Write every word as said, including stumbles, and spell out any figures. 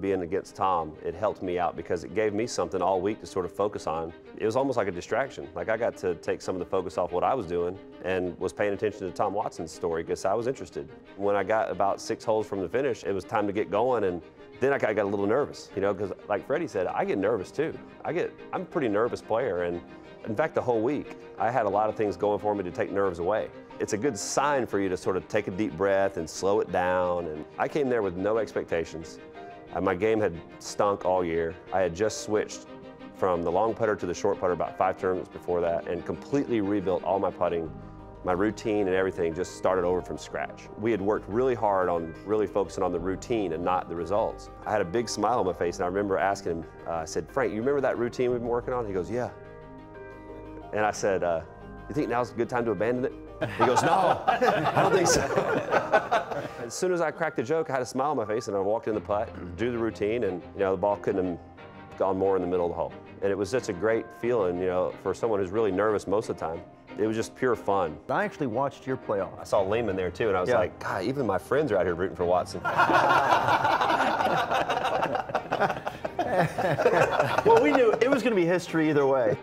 Being against Tom, it helped me out because it gave me something all week to sort of focus on. It was almost like a distraction. Like I got to take some of the focus off what I was doing and was paying attention to Tom Watson's story because I was interested. When I got about six holes from the finish, it was time to get going, and then I got a little nervous, you know, because like Freddie said, I get nervous too. I get, I'm a pretty nervous player, and in fact, the whole week, I had a lot of things going for me to take nerves away. It's a good sign for you to sort of take a deep breath and slow it down, and I came there with no expectations. My game had stunk all year. I had just switched from the long putter to the short putter about five tournaments before that and completely rebuilt all my putting. My routine and everything just started over from scratch. We had worked really hard on really focusing on the routine and not the results. I had a big smile on my face, and I remember asking him, uh, I said, Frank, you remember that routine we've been working on? He goes, yeah. And I said, uh, you think now's a good time to abandon it? He goes, no, I don't think so. As soon as I cracked the joke, I had a smile on my face, and I walked in the putt, do the routine, and you know the ball couldn't have gone more in the middle of the hole. And it was such a great feeling, you know, for someone who's really nervous most of the time. It was just pure fun. I actually watched your playoff. I saw Lehman there too, and I was yeah. like, God, even my friends are out here rooting for Watson. Well, we knew it was going to be history either way.